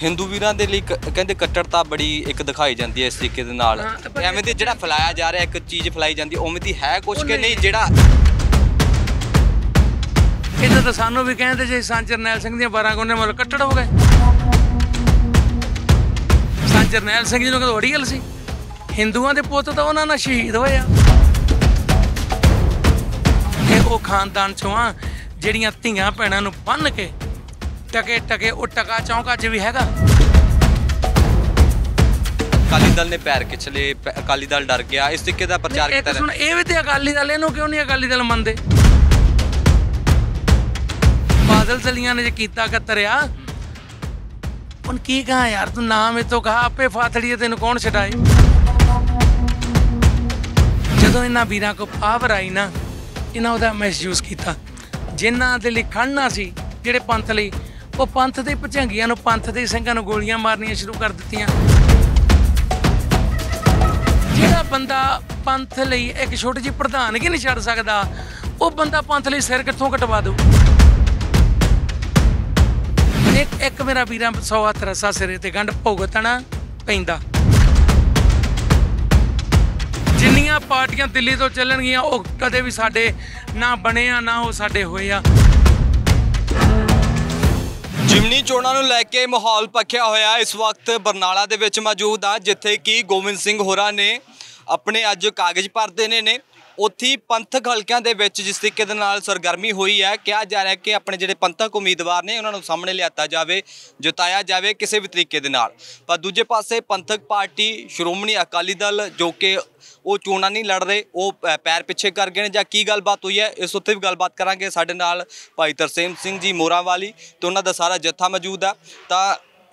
हिंदू वीरों के लिए कहते कट्टरता बड़ी एक दिखाई जाती है इस तरीके एवं तो जो फैलाया जा रहा है एक चीज़ फैलाई जाती उमें की है कुछ के नहीं जो इतना तो सानू भी कहते जी संत जरनैल सिंह दी 12 गुने मतलब कट्टर हो गए। संत जरनैल सिंह जी को बड़ी गल सी हिंदुओं के पुत तो उन्होंने शहीद होया वो खानदान चो हाँ जिहड़ियां धीआं भैणां नूं बन के टके टके वो टका चौंक अज भी है। अकाली दल ने पैर खिचले अकाली दल डर गया इस तरीके का प्रचार किया। सुन ये भी तो अकाली दल इन्हों क्यों नहीं अकाली दल मनते बादल सलिया ने जो किया कतरिया उन की कहा यार तू नाम इतो कहा आपे फाथड़िए तेन कौन छटाए। जो इन्होंने वीर को पावर आई ना इन्हों का मिसयूज किया जिन्हों के लिए खड़ना सी ਜਿਹੜੇ पंथ ਲਈ ਉਹ पंथ ਦੇ ਭਜੰਗੀਆਂ ਨੂੰ पंथ ਦੇ ਸਿੰਘਾਂ ਨੂੰ गोलियां मारनिया शुरू कर ਦਿੱਤੀਆਂ। ਜਿਹੜਾ बंदा पंथ ਲਈ एक छोटी जी प्रधानगी नहीं ਛੱਡ ਸਕਦਾ ਉਹ बंदा पंथ ਲਈ सिर ਕਿੱਥੋं कटवा दू। एक मेरा ਵੀਰਾਂ 100 ਹੱਥ रसा सिरे ਤੇ ਗੰਢ ਭੁਗਤਣਾ ਪੈਂਦਾ। ਜਿੰਨੀਆਂ ਪਾਰਟੀਆਂ ਦਿੱਲੀ ਤੋਂ ਚੱਲਣਗੀਆਂ ਉਹ ਕਦੇ भी ਸਾਡੇ ਨਾ ਬਣੇ ਆ ਨਾ ਉਹ ਸਾਡੇ ਹੋਏ ਆ। जिमनी चोणा नूं लैके माहौल भख्या होया इस वक्त बरनाला दे विच मौजूद आ जिथे कि गोविंद सिंह होरां ने अपने अज कागज़ भरते ने उत्थी पंथक हलकों के विच जिस तरीके दे नाल सरगर्मी हुई है कहा जा रहा है कि अपने जिहड़े पंथक उम्मीदवार ने उन्होंने सामने लियाता जाए जुटाया जाए किसी भी तरीके दे नाल। पर दूजे पासे पंथक पार्टी श्रोमणी अकाली दल जो कि वो चोणा नहीं लड़ रहे वो पैर पिछे कर गए हैं जां की गलबात हुई है इस उत्ते भी गलबात करांगे। साडे नाल भाई तरसेम सिंह जी मोरा वाली तो उन्हों का सारा जत्था मौजूद है तो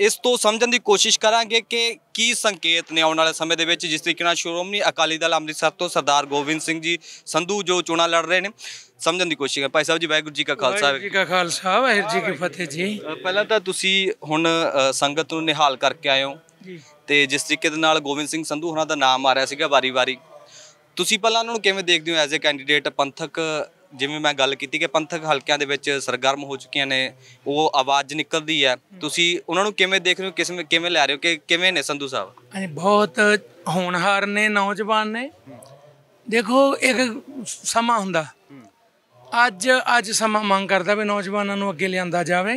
इस तो समझने की कोशिश करांगे कि की संकेत ने आने वाले समय के जिस तरीके श्रोमणी अकाली दल अमृतसर तो सरदार गोविंद सिंह जी संधू जो चोणा लड़ रहे हैं समझने की कोशिश करें। भाई साहब जी वाहगुरू जी का खालसा वाहगुरू जी का खालसा वाहगुरू जी की फतेह जी। पहला तो तुसी हुण संगत नूं निहाल करके आए हो तो जिस तरीके गोविंद सिंह संधू होना का नाम आ रहा है वारी वारी तुसी पहला उन्होंने किवें देखते हो एज ए कैंडीडेट पंथक जिमें मैं गल की कि पंथक हलकों के सरगर्म हो चुकिया ने वो आवाज़ निकलती है तुसी उन्होंने किवें देख रहे हो किस किवें लै रहे हो कि किवें ने संधू साहब? बहुत होनहार ने नौजवान ने। देखो एक समा हुंदा अज अज समा मंग करता भी नौजवानों नूं अगे लिआंदा जावे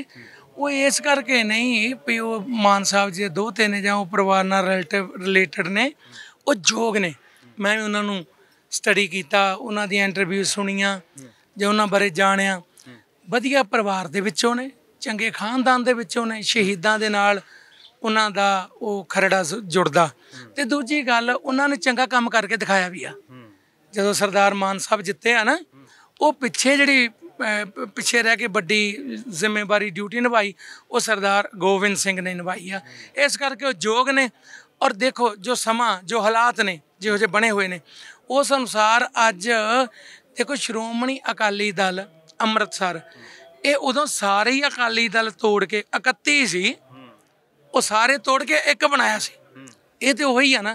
वो इस करके नहीं भी वो मान साहब जी दोहते ने जो परिवार नाल रिलेटिड ने वो योग ने। मैं भी उन्होंने स्टडी किया उन्हों दी इंटरव्यू सुनिया जो उन्होंने बारे जानिया वधिया परिवार दे विच्चों ने चंगे खानदान दे विच्चों ने शहीदां दे नाल उन्हों दा वो खरड़ा जुड़दा ते दूजी गल उन्होंने चंगा काम करके दिखाया भी आ। जो सरदार मान साहब जिते है ना वो पिछे जिहड़ी पिछे रह के बड़ी जिम्मेवारी ड्यूटी निभाई वो सरदार गोविंद सिंह ने निभाई आ इस करके योग ने। और देखो जो समा जो हालात ने जो जे बने हुए ने उस अनुसार अज देखो श्रोमणी अकाली दल अमृतसर ये उदों सारे ही अकाली दल तोड़ के 31 सी वो सारे तोड़ के एक बनाया सी ये तो वही है ना।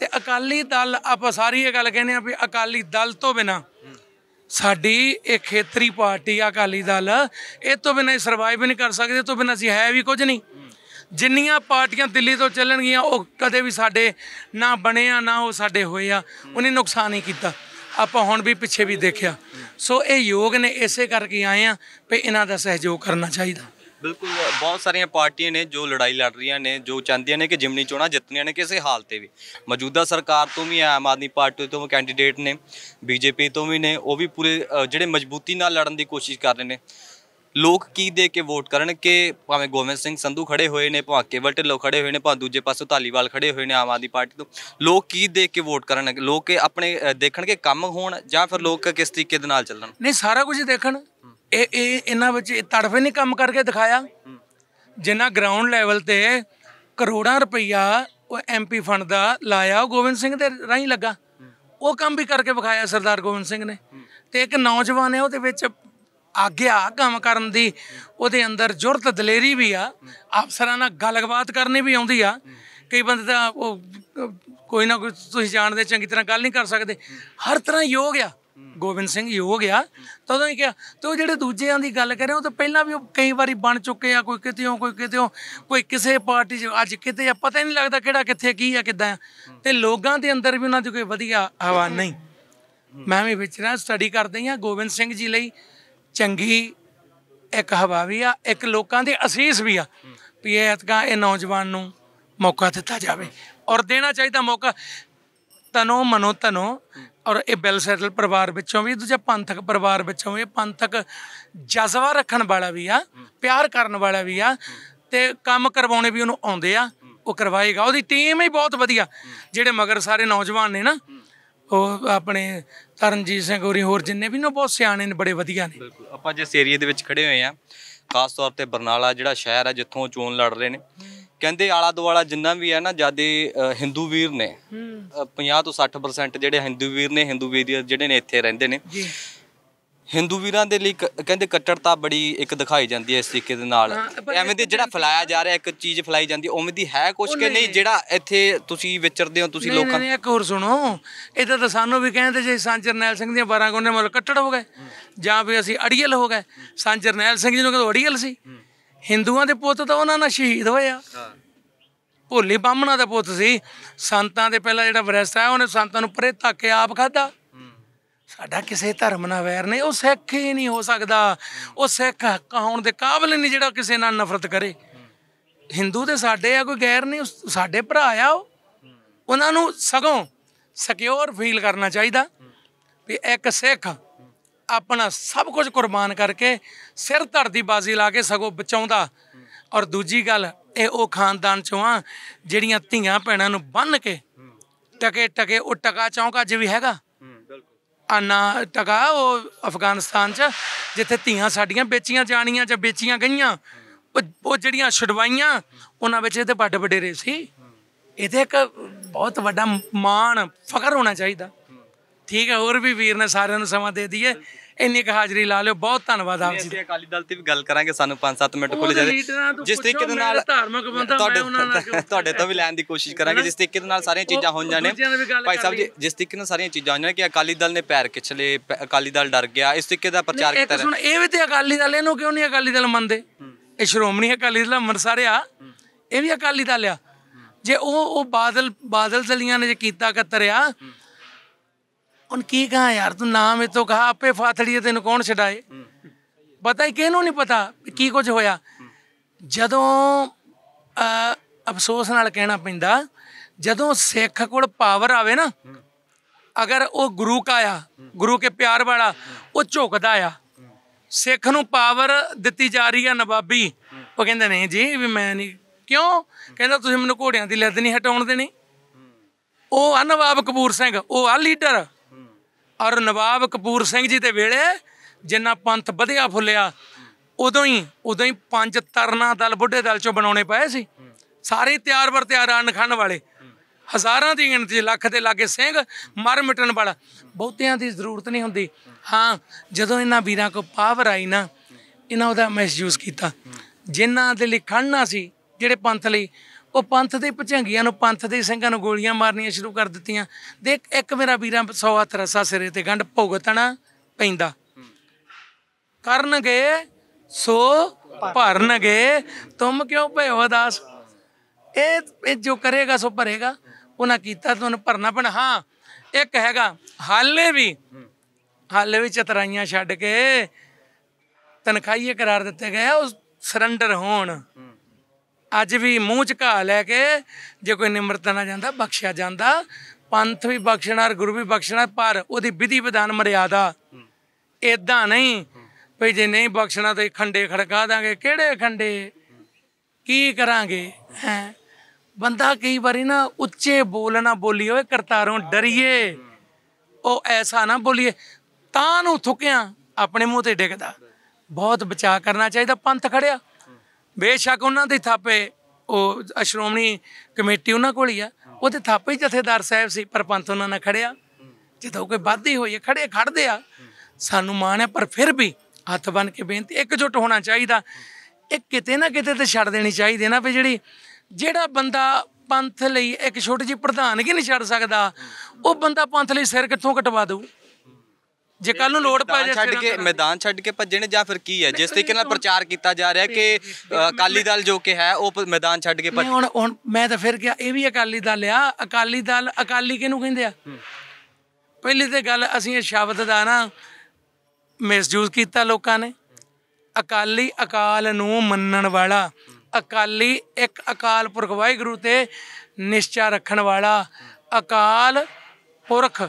तो अकाली दल आप सारी ये गल कहने भी अकाली दल तो बिना साड़ी एक खेतरी पार्टी अकाली दल ये तो बिना सर्वाइव नहीं कर सकते तो बिना असं है भी कुछ नहीं। जिन्नियां पार्टियां दिल्ली तो चलनगियां वो कदे भी साडे ना बने आ ना वो साडे होए आ उन्हें नुकसान ही किया आपां हुण भी पिछे भी देखिया। सो ये योग ने इसे करके आए हैं भी इन्हां दा सहयोग करना चाहिए। बिल्कुल बहुत सारिया पार्टियां ने जो लड़ाई लड़ रही ने जो चाहती ने कि जिमनी चोणा जितनिया ने किसी हालत भी मौजूदा सरकार तो भी आम आदमी पार्टी तो कैंडीडेट ने बीजेपी तो भी ने वो भी पूरे जोड़े मजबूती नाल लड़न की कोशिश कर रहे हैं। लोग की दे के वोट करन के भावें गोविंद सिंह संधू खड़े हुए हैं भावें केवल ढिल्लों खड़े हुए हैं भावें दूजे पासों धालीवाल खड़े हुए हैं आम आदमी पार्टी तो लोग की दे के वोट करन लोग अपने देखण के काम होण जां फिर लोग किस तरीके दे नाल चलन नहीं सारा कुछ देखण इन्हां विच तड़फे नहीं काम करके दिखाया। जिन्ना ग्राउंड लैवल ते करोड़ों रुपया MP फंड का लाया गोविंद सिंह दे राहीं लगा वो काम भी करके विखाया सरदार गोविंद सिंह ने। तो एक नौजवान है वो आग्या काम करन दी उहदे अंदर जुरत दलेरी भी आ अफसरां नाल गलबात करनी भी आउंदी आ। कई बंदे तां कोई ना कोई तुसीं जाणदे चंगी तरह गल नहीं कर सकते हर तरह योग आ गोविंद सिंह ही हो गया तो उन्होंने क्या तो जो दूजे की गल कर रहे हो तो पहला भी कई बार बन चुके हैं, कोई कितों कोई कितों कोई किसी पार्टी अज कि पता ही नहीं लगता कितने की है किदा तो लोगों के अंदर भी उन्होंने कोई वधिया हवा नहीं। मैं भी विचरा स्टडी करती हाँ गोविंद सिंह जी लिए चंगी एक हवा भी आ एक लोगों की असीस भी आ भी एतका ये नौजवान मौका दिता जाए और देना चाहिए मौका तनो मनो तनो और ये वैल सैटल परिवार विचों भी दूजा पंथक परिवार विचों भी पंथक जज्बा रखने वाला भी आ प्यार करने वाला भी आ ते काम करवाने भी उन्होंने आउंदे आ वो करवाएगा उसकी टीम ही बहुत वधिया जिहड़े मगर सारे नौजवान ने ना ਉਹ ਆਪਣੇ ਤਰਨਜੀਤ ਸਿੰਘ ਹੋਰੀ ਹੋਰ ਜਿੰਨੇ ਵੀ ਨੇ ਬਹੁਤ ਸਿਆਣੇ ਨੇ ਬੜੇ ਵਧੀਆ ਨੇ। ਬਿਲਕੁਲ ਆਪਾਂ ਜਿਸ ਏਰੀਏ ਦੇ ਵਿੱਚ ਖੜੇ ਹੋਏ ਆ ਖਾਸ ਤੌਰ ਤੇ ਬਰਨਾਲਾ ਜਿਹੜਾ ਸ਼ਹਿਰ ਆ ਜਿੱਥੋਂ ਚੋਣ ਲੜ ਰਹੇ ਨੇ ਕਹਿੰਦੇ ਆਲਾ ਦੁਆਲਾ ਜਿੰਨਾ ਵੀ ਆ ਨਾ ਜਿਆਦੇ ਹਿੰਦੂ ਵੀਰ ਨੇ 50 ਤੋਂ 60% ਜਿਹੜੇ ਹਿੰਦੂ ਵੀਰ ਜਿਹੜੇ ਨੇ ਇੱਥੇ ਰਹਿੰਦੇ ਨੇ। ਹਿੰਦੂ ਵੀਰਾਂ ਦੇ ਲਈ ਕਹਿੰਦੇ ਕੱਟੜਤਾ ਬੜੀ ਇੱਕ ਦਿਖਾਈ ਜਾਂਦੀ ਹੈ ਇਸ ਤਰੀਕੇ ਦੇ ਨਾਲ ਐਵੇਂ ਦੇ ਜਿਹੜਾ ਫੈਲਾਇਆ ਜਾ ਰਿਹਾ ਇੱਕ ਚੀਜ਼ ਫੈਲਾਈ ਜਾਂਦੀ ਉਵੇਂ ਦੀ ਹੈ ਕੁਛ ਕਿ ਨਹੀਂ ਜਿਹੜਾ ਇੱਥੇ ਤੁਸੀਂ ਵਿਚਰਦੇ ਹੋ ਤੁਸੀਂ ਲੋਕਾਂ ਨੇ। ਇੱਕ ਹੋਰ ਸੁਣੋ ਇੱਧਰ ਤਾਂ ਸਾਨੂੰ ਵੀ ਕਹਿੰਦੇ ਜੇ ਸੰਤ ਜਰਨੈਲ ਸਿੰਘ ਦੀਆਂ 12 ਗੁਣੇ ਮਤਲਬ ਕੱਟੜ ਹੋ ਗਏ ਜਾਂ ਵੀ ਅਸੀਂ ਅੜੀਅਲ ਹੋ ਗਏ। ਸੰਤ ਜਰਨੈਲ ਸਿੰਘ ਜੀ ਨੂੰ ਕਹਿੰਦੇ ਅੜੀਅਲ ਸੀ ਹਿੰਦੂਆਂ ਦੇ ਪੁੱਤ ਤਾਂ ਉਹਨਾਂ ਨਾਲ ਸ਼ਹੀਦ ਹੋਏ ਆ। ਭੋਲੇ ਬਾਹਮਣਾ ਦਾ ਪੁੱਤ ਸੀ ਸੰਤਾਂ ਦੇ ਪਹਿਲਾਂ ਜਿਹੜਾ ਵਿਰਸਤ ਆ ਉਹਨੇ ਸੰਤਾਂ ਨੂੰ ਪਰੇ ਧੱਕ ਕੇ ਆਪ ਖਾਧਾ। साढ़ा किसी धर्म ना वैर नहीं वो सिख ही नहीं हो सकता वो सिख होने के काबिल नहीं जो किसी ना नफरत करे। हिंदू तो साढ़े आ कोई गैर नहीं साढ़े भरा आ उन्होंने सगों सिक्योर फील करना चाहिए भी एक सिख अपना सब कुछ कुर्बान करके सिर धरती बाजी ला के सगों बचाता। और दूजी गल ये वो खानदान चो हाँ जिहड़ियां धीआं भैणां नूं बन के टके टके वो टका चौंका अज भी हैगा आना टका वो अफगानिस्तान च जिथे धीआं साडियां बेचियां जानियां जां बेचियां गईयां वो जिहड़ियां छुड़वाइयां उन्हां विच इहदे बड्डे वडेरे सी। इहदे इक बहुत वड्डा माण फखर होना चाहिए। ठीक है होर भी वीर ने सारियां नूं समा दे दीए इन्नी क हाजरी ला लिओ बहुत धन्नवाद आप जी दा। अकाली दल ते भी गल करांगे सानूं 5-7 मिनट खोल जाए जिस तरीके दे नाल धार्मिक बंदा मैं उन्हां नाल तुहाडे तों भी लैण दी कोशिश करांगे जिस तरीके दे नाल सारीआं चीज़ां होईआं ने भाई साहब जी जिस तरीके नाल सारीआं चीज़ां होईआं कि अकाली दल ने पैर खिचले अकाली दल डर गया इस तरीके दा प्रचार कीता है। इह वी ते अकाली दल इहनूं क्यों नहीं अकाली दल मंनदे इह श्रोमणी अकाली दल अमृतसर आ इह वी अकाली दल आ जे ओह बादल दलियां ने जे कीता कतरिया उन की कहा यार तू नाम इतो कहा आपे फाथड़िए तेन कौन छड़ाए पता ही किनू नहीं पता की कुछ होया। जदों अफसोस नाल कहना पैंदा जदों सिख कोल पावर आवे ना अगर वो गुरु का आ गुरु के प्यार वाला वो झुकदा आ सिख नूं पावर दिती जा रही है नवाबी वो कहंदा नहीं जी भी मैं नहीं क्यों कहंदा तुसीं मैनूं घोड़ियां दी लद नहीं हटाउण देनी। वो आ नवाब कपूर सिंह वो आ लीडर और नवाब कपूर सिंह जी दे वेले जिन्ना पंथ वधिया फुलिया उदों ही 5 तरना दल बुढ़े दल चों बनाने पाए सी सारे तैयार वर तैयार अन्न खाण वाले हज़ारां दी गिणती लख दे लागे सिंह मर मिटण वाला बहुतियां दी जरूरत नहीं हुंदी। हाँ जदों इन्हां वीरां को पावर आई ना इन्हां उहदा मिसयूज़ कीता जिन्हां दे लई खड़ना सी जिहड़े पंथ लई ਉਹ ਪੰਥ ਦੇ ਭਜੰਗੀਆਂ ਨੂੰ ਪੰਥ ਦੇ ਸਿੰਘਾਂ ਨੂੰ ਗੋਲੀਆਂ ਮਾਰਨੀਆਂ ਸ਼ੁਰੂ ਕਰ ਦਿੱਤੀਆਂ। ਦੇਖ ਇੱਕ ਮੇਰਾ ਵੀਰਾਂ 100 ਹੱਥ ਰਸਾ ਸਿਰੇ ਤੇ ਗੰਢ ਭੁਗਤਣਾ ਪੈਂਦਾ ਕਰਨਗੇ ਸੋ ਭਰਨਗੇ ਤੁਮ ਕਿਉਂ ਭਇਓ ਦਾਸ। ਇਹ ਜੋ ਕਰੇਗਾ ਸੋ ਭਰੇਗਾ ਉਹਨਾਂ ਕੀਤਾ ਤੁਹਾਨੂੰ ਭਰਨਾ ਪੈਣਾ। ਹਾਂ ਇੱਕ ਹੈਗਾ ਹਾਲੇ ਵੀ ਚਤਰਾਈਆਂ ਛੱਡ ਕੇ ਤਨਖਾਹੀਏ ਕਰਾਰ ਦਿੱਤੇ ਗਏ ਉਹ ਸਰੈਂਡਰ ਹੋਣ। अज भी मूँह च घा लैके जो कोई निमरता ना जाता बख्शिया जाता पंथ भी बख्शना और गुरु भी बख्शना पर उसकी विधि विधान मर्यादा इदा नहीं भाई जे नहीं बख्शना तो खंडे खड़का देंगे किहड़े खंडे की करांगे हैं। बंदा कई बारी ना उच्चे बोलना बोलिए करतारों डरिए वो ऐसा ना बोलिए तानू थुकिया अपने मूँह ते डिगदा बहुत बचा करना चाहिए। पंथ खड़िया बेशक उन्होंने थापे वो श्रोमणी कमेटी उन्होंने को ही आ वो थापे ही जथेदार साहब से पर पंथ उन्होंने खड़िया जो कोई वाधी हुई है खड़े आ सानू माण है पर फिर भी हथ बन के बेनती एकजुट होना चाहिए। एक किते ना किते तो छड़ देनी चाहिए ना भी जी जो बंदा पंथ लई एक छोटी जी प्रधानगी नहीं छड़ सकता वो बंदा पंथ लई सिर कित्थों कटवा दू ਜੇ ਕੱਲ ਨੂੰ ਲੋੜ ਪੈ ਜੇ ਮੈਦਾਨ ਛੱਡ ਕੇ ਭੱਜਣ ਜਾਂ ਫਿਰ ਕੀ ਹੈ ਜਿਸ ਤਰੀਕੇ ਨਾਲ ਪ੍ਰਚਾਰ ਕੀਤਾ ਜਾ ਰਿਹਾ ਕਿ ਅਕਾਲੀ ਦਲ ਜੋ ਕਿ ਹੈ ਉਹ ਮੈਦਾਨ ਛੱਡ ਕੇ ਭੱਜ ਹੁਣ ਮੈਂ ਤਾਂ ਫਿਰ ਕਿਹਾ ਇਹ ਵੀ ਅਕਾਲੀ ਦਲ ਆ। ਅਕਾਲੀ ਦਲ ਅਕਾਲੀ ਕਿਹਨੂੰ ਕਹਿੰਦੇ ਆ? ਪਹਿਲੀ ਤੇ ਗੱਲ ਅਸੀਂ ਇਹ ਸ਼ਬਦ ਦਾ ਨਾ ਮਿਸਯੂਜ਼ ਕੀਤਾ ਲੋਕਾਂ ਨੇ। ਅਕਾਲੀ ਅਕਾਲ ਨੂੰ ਮੰਨਣ ਵਾਲਾ, ਅਕਾਲੀ ਇੱਕ ਅਕਾਲ ਪੁਰਖ ਵਾਹਿਗੁਰੂ ਤੇ ਨਿਸ਼ਚਾ ਰੱਖਣ ਵਾਲਾ, ਅਕਾਲ ਪੁਰਖ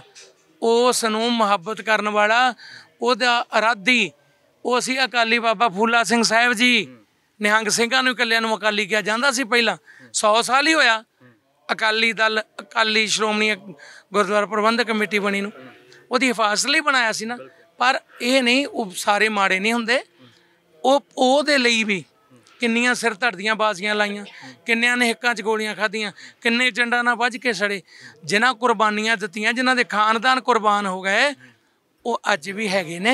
उस नूं मुहब्बत करन वाला, उहदा अराधी वो असी अकाली बाबा फूला सिंह साहब जी निहंग सिंघां नूं इकल्लिआं नूं अकाली किहा जांदा सी। पहिलां 100 साल ही होया अकाली दल अकाली श्रोमणी गुरुद्वारा प्रबंधक कमेटी बणी नूं, उहदी हिफाजत लई बनाया सी ना। पर इह नहीं उह सारे माड़े नहीं हुंदे, उहदे लई भी किन्नियां सिर धड़दियां बाजियां लाइयां, किन्नियां ने हिक्कां च गोलियां खादियां, किन्ने झंडा ना वज के सड़े, जिन्हां कुर्बानियां दित्तियां, जिन्हां दे खानदान कुर्बान हो गए, वो अज भी हैगे ने।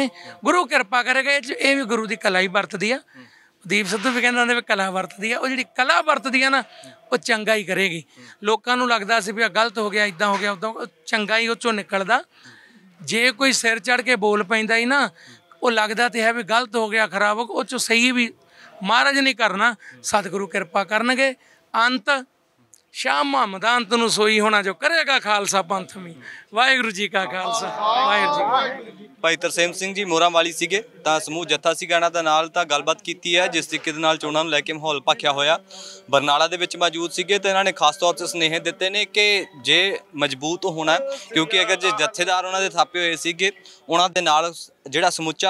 गुरु कृपा करेगा। ये भी गुरु की कला ही वरतदी आ। दीप सिद्धू भी कहंदा ने कला वरतदी आ। वो जिहड़ी कला वरतदी आ ना वो चंगा ही करेगी। लोकां नूं लगदा सी भी गलत हो गया, इदां हो गया, उदां, चंगा ही उचों निकलदा। जे कोई सिर चढ़ के बोल पैंदा ही ना वो लगदा ते है भी गलत हो गया, खराब हो, उचों सही भी महाराज ने करना। सतगुरु कृपा करनगे। अंत शाह मुहम्मद अंत नूं सोई होना जो करेगा खालसा पंथ में। वाहिगुरू जी का खालसा, वाहिगुरू जी। भाई तरसेम सिंह जी मोहरा वाली सीगे तां समूह जत्था सी गाणा दा नाल तां गलबात कीती है जिस तरीके दे नाल चोणां नूं लैके माहौल भाखिया होया। बरनाला दे विच मौजूद सीगे ते इन्हां ने खास तौर ते स्नेह दित्ते ने कि जे मजबूत होना, क्योंकि अगर जे जत्थेदार उन्हां दे थापे होए सीगे उन्हां दे नाल ਜਿਹੜਾ ਸਮੁੱਚਾ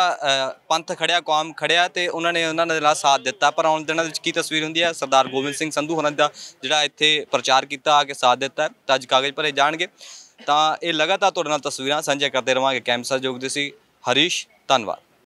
ਪੰਥ ਖੜਿਆ, ਕੌਮ ਖੜਿਆ ਤੇ ਉਹਨਾਂ ਨੇ ਨਾਲ ਸਾਥ ਦਿੱਤਾ। ਪਰ ਆਉਣ ਦਿਨਾਂ ਵਿੱਚ ਕੀ ਤਸਵੀਰ ਹੁੰਦੀ ਹੈ? ਸਰਦਾਰ ਗੋਬਿੰਦ ਸਿੰਘ ਸੰਧੂ ਹੋਰਾਂ ਦਾ ਜਿਹੜਾ ਇੱਥੇ ਪ੍ਰਚਾਰ ਕੀਤਾ, ਆ ਕੇ ਸਾਥ ਦਿੱਤਾ। ਤਾਂ ਅੱਜ ਕਾਗਜ਼ ਭਰੇ ਜਾਣਗੇ ਤਾਂ ਇਹ ਲਗਾਤਾਰ ਤੁਹਾਡੇ ਨਾਲ ਤਸਵੀਰਾਂ ਸਾਂਝੀਆਂ ਕਰਦੇ ਰਵਾਂਗੇ। ਕੈਮਰਾ ਸਹਿਯੋਗ ਦੇ ਸੀ ਹਰੀਸ਼, ਧੰਨਵਾਦ।